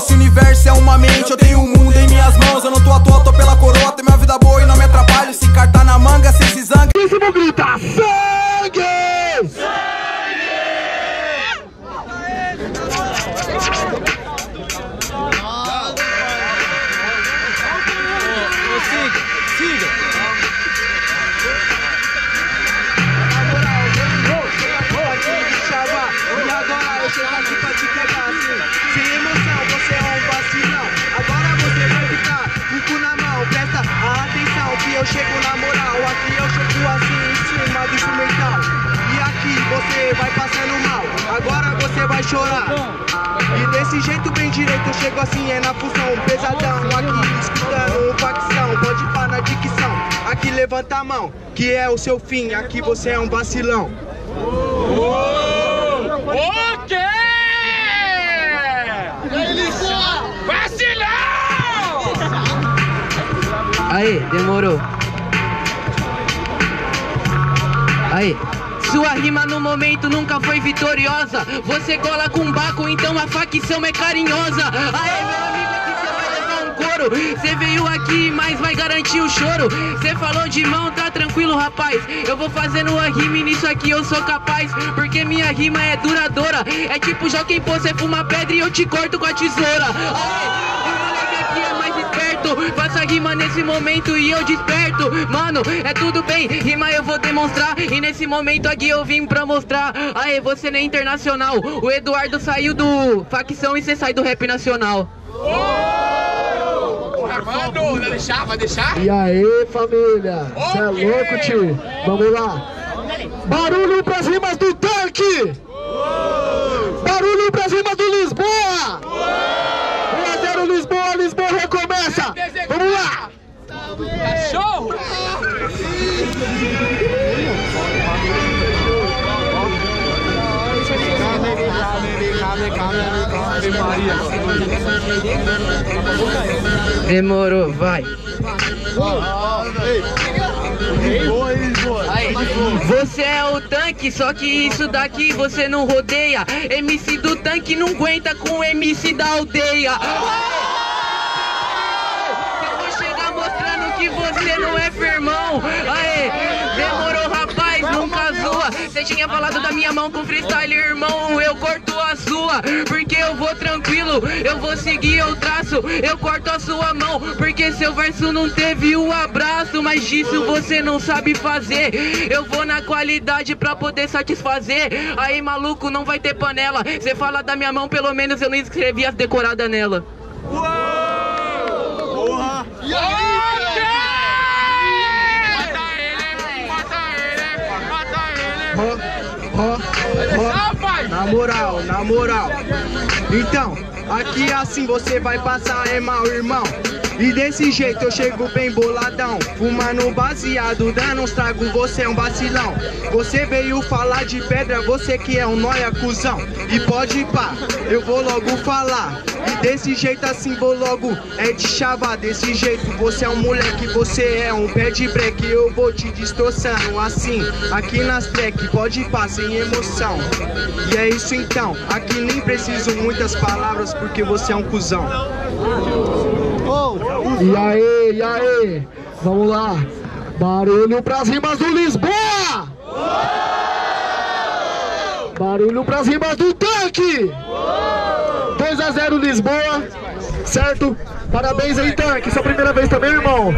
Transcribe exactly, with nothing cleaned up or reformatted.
Esse universo é uma mente, eu tenho o mundo em minhas mãos. Eu não tô à toa, tô pela coroa, tem minha vida boa e não me atrapalho. Se cartar na manga, se se zanga. Esse vou gritar sangue! Sangue! Eu chego na moral, aqui eu chego assim em cima do instrumental. E aqui você vai passando mal, agora você vai chorar. E desse jeito bem direito eu chego assim, é na função. Pesadão, aqui escutando facção, pode pá na dicção. Aqui levanta a mão, que é o seu fim, aqui você é um vacilão. O quê? Vacilão! Aí, demorou. Aí. Sua rima no momento nunca foi vitoriosa. Você cola com baco, então a facção é carinhosa. Aí, meu amigo, aqui você vai levar um couro. Você veio aqui, mas vai garantir o choro. Você falou de mão, tá tranquilo, rapaz. Eu vou fazendo uma rima e nisso aqui eu sou capaz. Porque minha rima é duradoura. É tipo, joga em pô, você fuma pedra e eu te corto com a tesoura. Aí. Faça rima nesse momento e eu desperto. Mano, é tudo bem, rima eu vou demonstrar. E nesse momento aqui eu vim pra mostrar. Aê, você nem é internacional. O Eduardo saiu do facção e você sai do rap nacional. Oh! Mano, vai deixar, vai deixar? E aí, família? Você é louco, tio? Vamos lá. Barulho pras rimas do Tank! Oh! Barulho pras rimas do Lisboa! um a zero Lisboa, Lisboa recomeça! Vamos lá! Cachorro! Demorou, vai! Você é o tanque, só que isso daqui você não rodeia. M C do tanque não aguenta com M C da aldeia. Que você não é firmão, aê, demorou rapaz, nunca zoa. Você tinha falado da minha mão com freestyle, irmão, eu corto a sua. Porque eu vou tranquilo, eu vou seguir, eu traço, eu corto a sua mão. Porque seu verso não teve um abraço, mas disso você não sabe fazer. Eu vou na qualidade pra poder satisfazer. Aí maluco, não vai ter panela. Você fala da minha mão, pelo menos eu não escrevi as decoradas nela. Uou! Porra! E aí? Ó, ó, na moral, na moral. Então, aqui assim você vai passar, é mal, irmão. E desse jeito eu chego bem boladão, fumando baseado, dando uns trago, você é um vacilão. Você veio falar de pedra, você que é um nóia, cuzão. E pode pá, eu vou logo falar. E desse jeito assim vou logo, é de chava. Desse jeito você é um moleque, você é um pé de break. Eu vou te destroçando assim, aqui nas track, pode pá, sem emoção. E é isso então, aqui nem preciso muitas palavras, porque você é um cuzão. E aí, e aí, vamos lá, barulho pras rimas do Lisboa! Uou! Barulho pras rimas do Tanque! dois a zero Lisboa, certo? Parabéns aí, Tanque, sua primeira vez também, irmão!